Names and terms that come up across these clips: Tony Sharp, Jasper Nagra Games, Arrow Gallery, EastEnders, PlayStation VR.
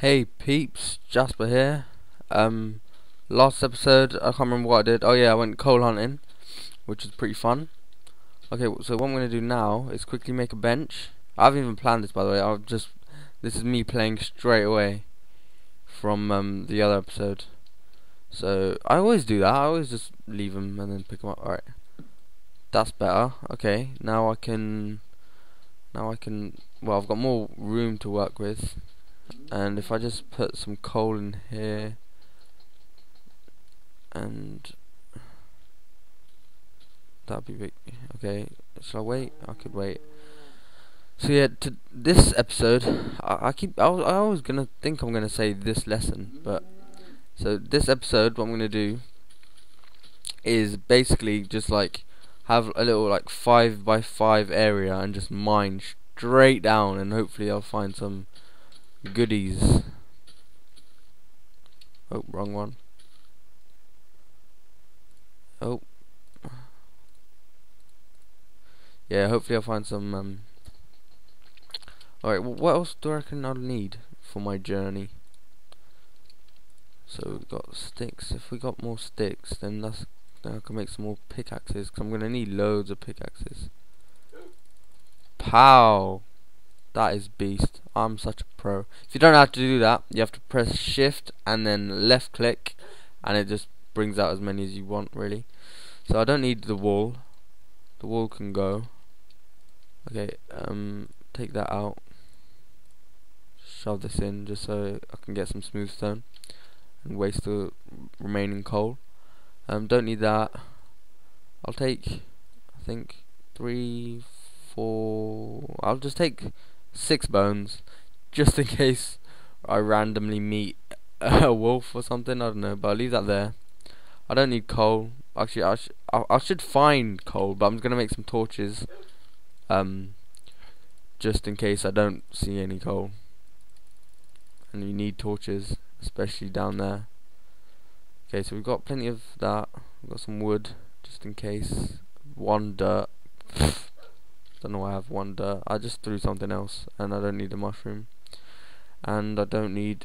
Hey peeps, Jasper here. Last episode I can't remember what I did. Oh yeah, I went coal hunting, which is pretty fun. Okay, so what I'm gonna do now is quickly make a bench. I haven't even planned this, by the way. This is me playing straight away from the other episode. So I always do that. I always just leave them and then pick them up. All right, that's better. Okay, now I can. Well, I've got more room to work with. And if I just put some coal in here, and that'd be big. Okay, shall I wait? I could wait. So yeah, to this episode, I was gonna think I'm gonna say this lesson, but so this episode, what I'm gonna do is basically just like have a little like 5x5 area and just mine straight down, and hopefully I'll find some goodies. Oh, wrong one. Oh. Yeah, hopefully I'll find some. Alright, well, what else do I reckon I'll need for my journey? So we've got sticks. If we got more sticks, then then I can make some more pickaxes, because I'm going to need loads of pickaxes. Pow! That is beast. I'm such a pro. If you don't know how to do that, you have to press shift and then left click, and it just brings out as many as you want, really. So I don't need the wall. The wall can go. Okay, take that out. Shove this in just so I can get some smooth stone and waste the remaining coal. Don't need that. I'll take, I think, 3, 4. I'll just take 6 bones, just in case I randomly meet a wolf or something. I don't know, but I'll leave that there. I don't need coal. Actually, I should find coal, but I'm gonna make some torches, just in case I don't see any coal. And you need torches, especially down there. Okay, so we've got plenty of that. We've got some wood, just in case. 1 dirt. Don't know why I have 1 dirt. I just threw something else, and I don't need a mushroom, and I don't need.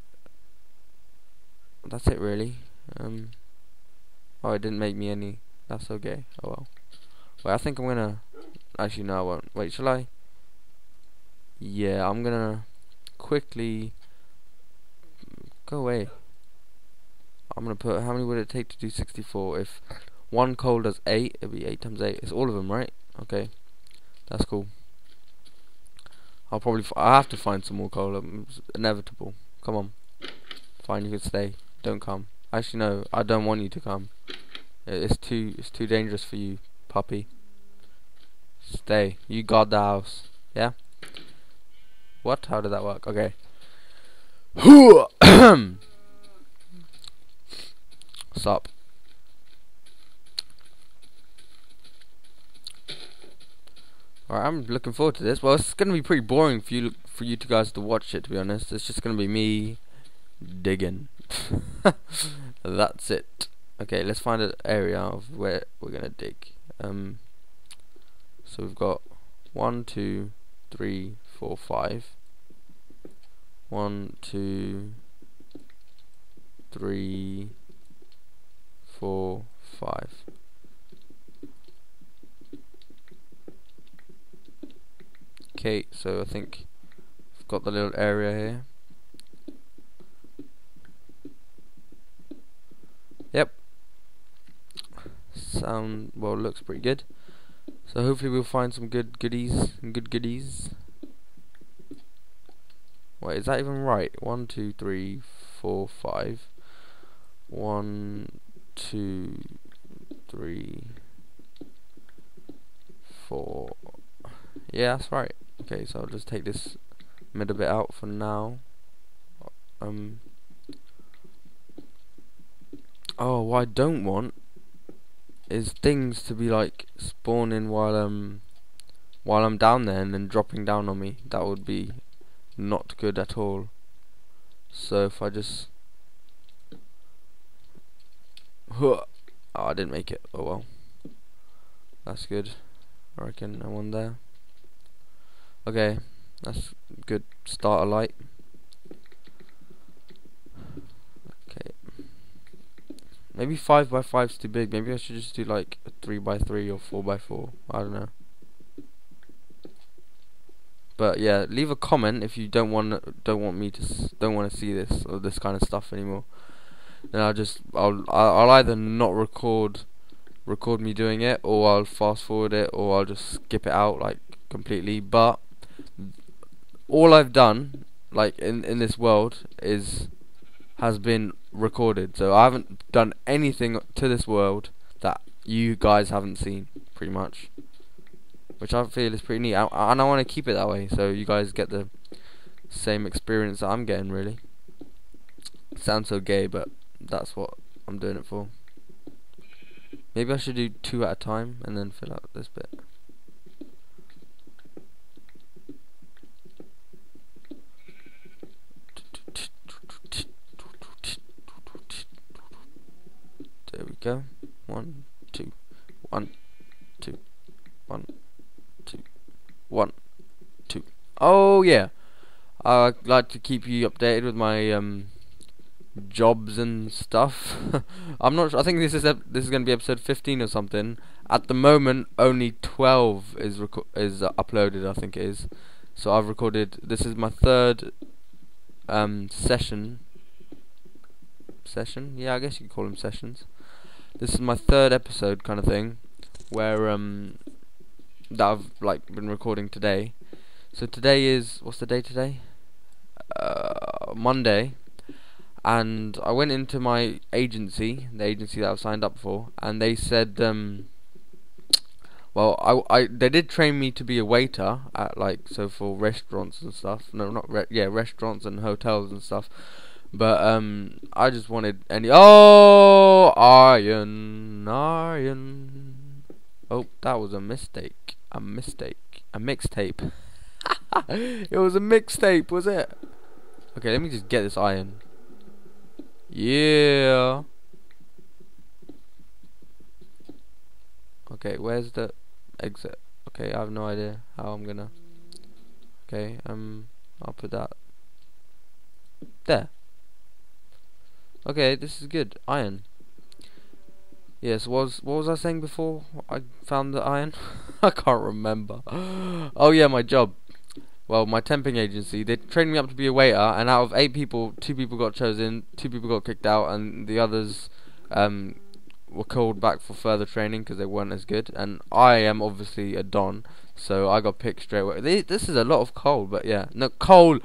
That's it, really. Oh, it didn't make me any. That's okay. Oh well. Wait, I think I'm gonna. Actually, no, I won't. Wait, shall I? Yeah, I'm gonna quickly go away. I'm gonna put. How many would it take to do 64? If 1 coal does 8, it'd be 8 times 8. It's all of them, right? Okay. That's cool. I'll probably. I have to find some more coal. It's inevitable. Come on. Fine, you can stay. Don't come. Actually, no. I don't want you to come. It's too. It's too dangerous for you, puppy. Stay. You guard the house. Yeah. What? How did that work? Okay. What's up? Alright, I'm looking forward to this. Well, it's gonna be pretty boring for you two guys to watch it, to be honest. It's just gonna be me digging. That's it. Okay, let's find an area of where we're gonna dig. So we've got 1, 2, 3, 4, 5. 1, 2, 3, 4, 5. Okay, so I think I've got the little area here. Yep. Well, it looks pretty good. So hopefully we'll find some good goodies. Wait, is that even right? 1, 2, 3, 4, 5. 1, 2, 3, 4. Yeah, that's right. Okay, so I'll just take this middle bit out for now. Oh, what I don't want is things to be like spawning while I'm down there and then dropping down on me. That would be not good at all. So if I just, oh, I didn't make it. Oh well, that's good. I reckon no one there. Okay, that's a good starter light. Maybe 5x5 is too big. Maybe I should just do like a 3x3 or 4x4. I don't know. But yeah, leave a comment if you don't want to see this or this kind of stuff anymore. Then I'll either not record me doing it, or I'll fast forward it, or I'll just skip it out like completely. But all I've done like in this world has been recorded, so I haven't done anything to this world that you guys haven't seen, pretty much. Which I feel is pretty neat, and I want to keep it that way, so you guys get the same experience that I'm getting, really. It sounds so gay, but that's what I'm doing it for. Maybe I should do 2 at a time, and then fill out this bit. There we go. 1, 2, 1, 2, 1, 2, 1, 2. Oh yeah, I'd like to keep you updated with my jobs and stuff. I'm not sure. I think this is going to be episode 15 or something. At the moment, only 12 is uploaded. I think it is. So I've recorded. This is my third session. Yeah, I guess you could call them sessions. This is my third episode, kind of thing, where that I've like been recording today. So today is, what's the day today? Monday. And I went into my agency, the agency that I've signed up for, and they said, well, they did train me to be a waiter at for restaurants and stuff. No, not restaurants and hotels and stuff. But I just wanted any. Oh, iron. Oh, that was a mistake. A mixtape. It was a mixtape, was it? Okay, let me just get this iron. Yeah. Okay, where's the exit? Okay, I have no idea how I'm gonna. Okay, I'll put that there. Okay, this is good. Iron. Yes, what was I saying before I found the iron? I can't remember. Oh yeah, my job. Well, my temping agency, they trained me up to be a waiter, and out of 8 people, 2 people got chosen, 2 people got kicked out, and the others were called back for further training because they weren't as good. And I am obviously a don, so I got picked straight away. This is a lot of coal, but yeah, no coal,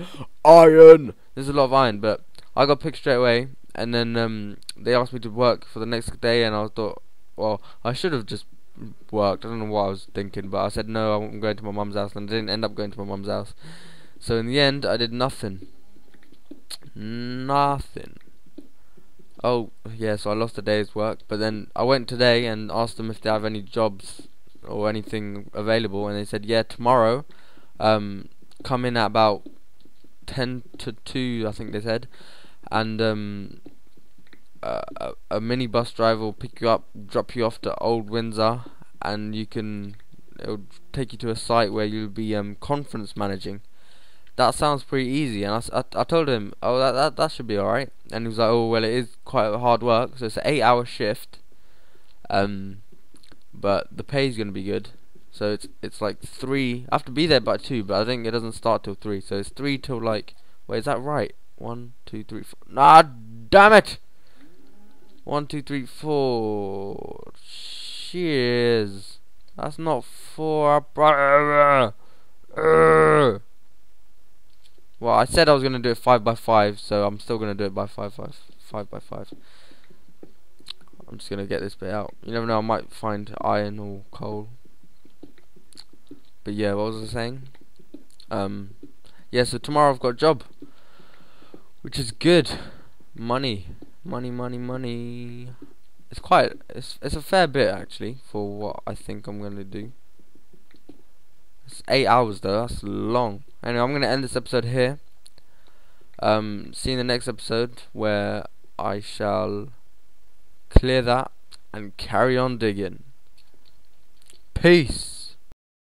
iron. There's a lot of iron, but I got picked straight away. And then they asked me to work for the next day, and I thought, well, I should have just worked. I don't know what I was thinking, but I said, no, I'm going to my mum's house, and I didn't end up going to my mum's house. So in the end, I did nothing. Oh, yeah, so I lost a day's work. But then I went today and asked them if they have any jobs or anything available, and they said, yeah, tomorrow, come in at about 10 to 2, I think they said. And a minibus driver will pick you up, drop you off to Old Windsor, and it'll take you to a site where you'll be conference managing. That sounds pretty easy, and I told him, oh, that should be alright. And he was like, oh, well, it is quite hard work, so it's an 8-hour shift, but the pay's gonna be good. So it's like 3. I have to be there by 2, but I think it doesn't start till 3. So it's 3 till like, wait, is that right? 1, 2, 3, 4. Nah, damn it! 1, 2, 3, 4. Cheers. That's not 4. Well, I said I was gonna do it 5x5, so I'm still gonna do it by 5x5. I'm just gonna get this bit out. You never know, I might find iron or coal. But yeah, what was I saying? Yeah. So tomorrow I've got a job. Which is good. Money. It's a fair bit actually for what I think I'm gonna do. It's 8 hours though, that's long. Anyway, I'm gonna end this episode here. See you in the next episode, where I shall clear that and carry on digging. Peace.